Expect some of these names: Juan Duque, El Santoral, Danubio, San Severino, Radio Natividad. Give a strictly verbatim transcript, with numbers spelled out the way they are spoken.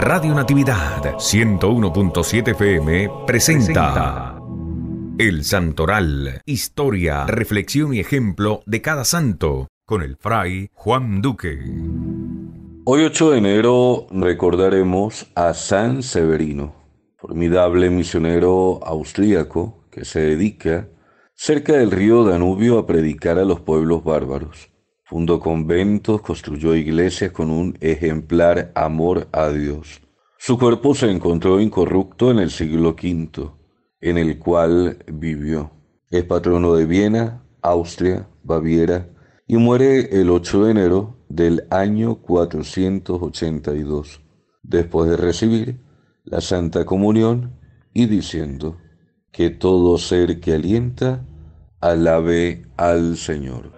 Radio Natividad ciento uno punto siete F M presenta El Santoral, historia, reflexión y ejemplo de cada santo, con el fray Juan Duque. Hoy ocho de enero recordaremos a San Severino, formidable misionero austríaco que se dedica cerca del río Danubio a predicar a los pueblos bárbaros. Fundó conventos, construyó iglesias con un ejemplar amor a Dios. Su cuerpo se encontró incorrupto en el siglo quinto, en el cual vivió. Es patrono de Viena, Austria, Baviera, y muere el ocho de enero del año cuatrocientos ochenta y dos, después de recibir la Santa Comunión y diciendo que todo ser que alienta alabe al Señor.